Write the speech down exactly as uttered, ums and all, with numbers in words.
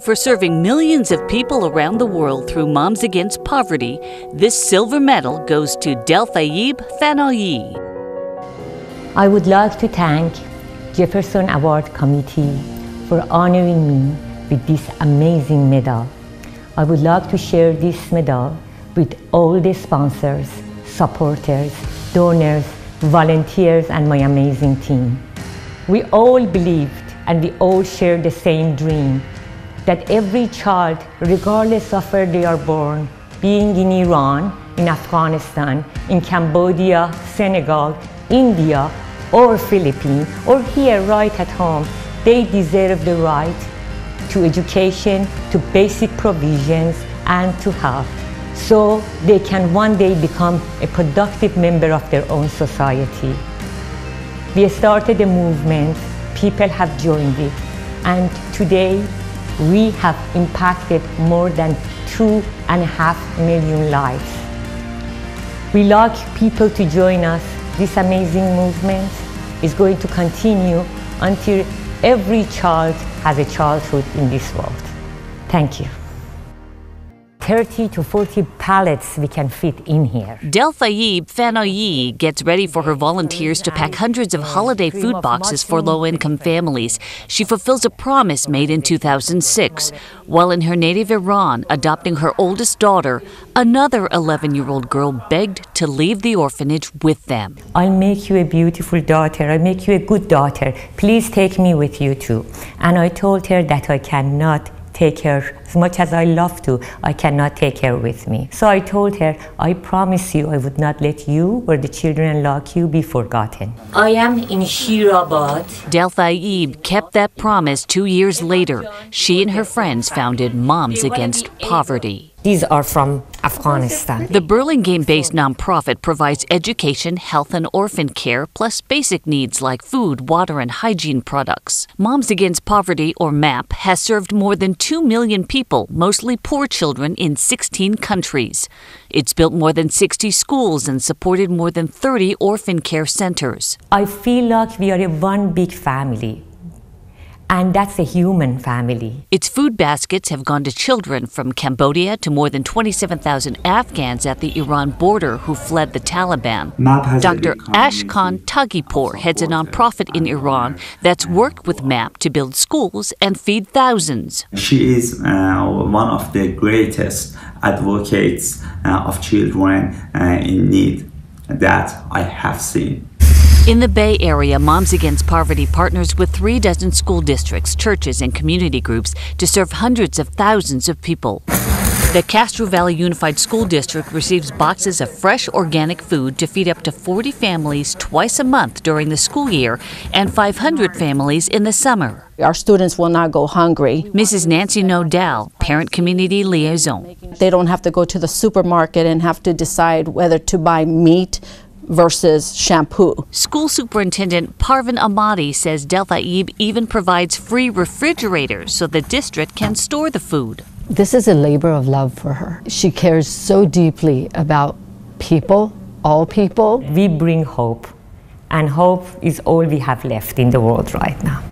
For serving millions of people around the world through Moms Against Poverty, this silver medal goes to Delfarib Fanaie. I would like to thank Jefferson Award Committee for honoring me with this amazing medal. I would like to share this medal with all the sponsors, supporters, donors, volunteers, and my amazing team. We all believed and we all share the same dream, that every child, regardless of where they are born, being in Iran, in Afghanistan, in Cambodia, Senegal, India, or Philippines, or here right at home, they deserve the right to education, to basic provisions, and to health, so they can one day become a productive member of their own society. We started a movement, people have joined it, and today, we have impacted more than two and a half million lives. We like people to join us. This amazing movement is going to continue until every child has a childhood in this world. Thank you. thirty to forty pallets we can fit in here. Delfarib Fanaie gets ready for her volunteers to pack hundreds of holiday food boxes for low-income families. She fulfills a promise made in two thousand six, while in her native Iran, adopting her oldest daughter, another eleven-year-old girl begged to leave the orphanage with them. I'll make you a beautiful daughter. I'll make you a good daughter. Please take me with you too. And I told her that I cannot take her, as much as I love to, I cannot take her with me. So I told her, I promise you I would not let you or the children like you be forgotten. I am in Shirabad. Delfarib kept that promise two years later. She and her friends founded Moms Against Poverty. These are from Afghanistan. The Burlingame-based nonprofit provides education, health, and orphan care, plus basic needs like food, water, and hygiene products. Moms Against Poverty, or MAP, has served more than two million people, mostly poor children, in sixteen countries. It's built more than sixty schools and supported more than thirty orphan care centers. I feel like we are a one big family. And that's a human family. Its food baskets have gone to children from Cambodia to more than twenty-seven thousand Afghans at the Iran border who fled the Taliban. Doctor Ashkan Taghipour heads a nonprofit in Iran that's worked with MAP to build schools and feed thousands. She is uh, one of the greatest advocates uh, of children uh, in need that I have seen. In the Bay Area, Moms Against Poverty partners with three dozen school districts, churches, and community groups to serve hundreds of thousands of people. The Castro Valley Unified School District receives boxes of fresh organic food to feed up to forty families twice a month during the school year and five hundred families in the summer. Our students will not go hungry. Missus Nancy Nodell, Parent Community Liaison. They don't have to go to the supermarket and have to decide whether to buy meat versus shampoo. School Superintendent Parvin Amadi says Delfarib even provides free refrigerators so the district can store the food. This is a labor of love for her. She cares so deeply about people, all people. We bring hope, and hope is all we have left in the world right now.